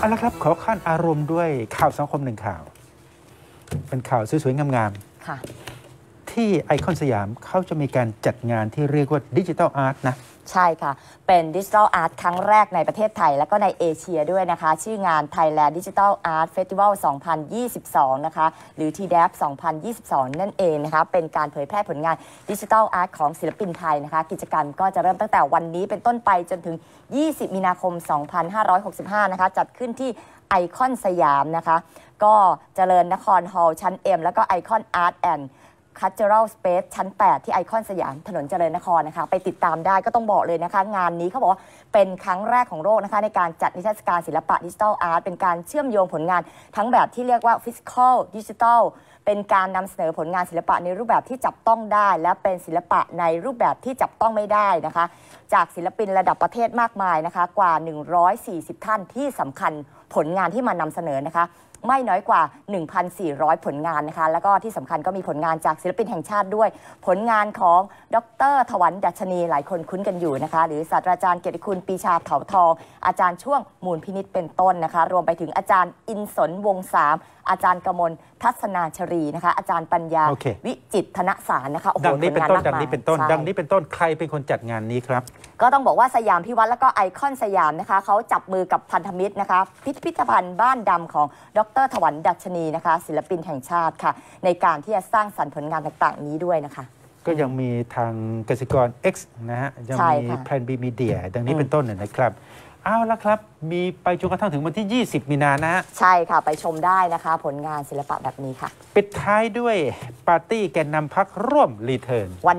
เอาละครับขอขั้นอารมณ์ด้วยข่าวสังคมหนึ่งข่าวเป็นข่าวสวยๆงามๆที่ไอคอนสยามเขาจะมีการจัดงานที่เรียกว่าดิจิทัลอาร์ตนะใช่ค่ะเป็นดิจิทัลอาร์ตครั้งแรกในประเทศไทยและก็ในเอเชียด้วยนะคะชื่องาน Thailand Digital Art Festival 2022นะคะหรือ TDAF 2022นั่นเองนะคะเป็นการเผยแพร่ผลงานดิจิทัลอาร์ตของศิลปินไทยนะคะกิจกรรมก็จะเริ่มตั้งแต่วันนี้เป็นต้นไปจนถึง20มีนาคม2565นะคะจัดขึ้นที่ไอคอนสยามนะคะก็เจริญนครฮอลล์ชั้น M แล้วก็ไอคอนอาร์ตแอนด์Cultural Space ชั้น 8 ที่ไอคอนสยามถนนเจริญนครนะคะไปติดตามได้ก็ต้องบอกเลยนะคะงานนี้เขาบอกว่าเป็นครั้งแรกของโลกนะคะในการจัดนิทรรศการศิลปะดิจิทัลอาร์ตเป็นการเชื่อมโยงผลงานทั้งแบบที่เรียกว่า Physical Digital เป็นการนำเสนอผลงานศิลปะในรูปแบบที่จับต้องได้และเป็นศิลปะในรูปแบบที่จับต้องไม่ได้นะคะจากศิลปินระดับประเทศมากมายนะคะกว่า140ท่านที่สำคัญผลงานที่มานำเสนอนะคะไม่น้อยกว่า 1,400 ผลงานนะคะแล้วก็ที่สำคัญก็มีผลงานจากศิลปินแห่งชาติด้วยผลงานของดร.ถวันดัชนีหลายคนคุ้นกันอยู่นะคะหรือศาสตราจารย์เกียรติคุณปีชาเถาทองอาจารย์ช่วงมูลพินิจเป็นต้นนะคะรวมไปถึงอาจารย์อินสนวงศ์3อาจารย์กมลทัศนาชรีนะคะอาจารย์ปัญญา วิจิตธนสารนะคะโอ้โหผลงานมากมายดังนี้เป็นต้นใครเป็นคนจัดงานนี้ครับก็ต้องบอกว่าสยามพิวัตรแล้วก็ไอคอนสยามนะคะเขาจับมือกับพันธมิตรนะคะพิพิธภัณฑ์บ้านดำของดร.ถวันดัชนีนะคะศิลปินแห่งชาติค่ะในการที่จะสร้างสรรค์ผลงานต่างๆนี้ด้วยนะคะก็ยังมีทางกสิกร X นะฮะยังมีแพลนบีมีเดียดังนี้เป็นต้นนะครับเอาละครับมีไปจนกระทั่งถึงวันที่20มีนานะฮะใช่ค่ะไปชมได้นะคะผลงานศิลปะแบบนี้ค่ะปิดท้ายด้วยปาร์ตี้แกนนำพรรคร่วมรีเทิร์น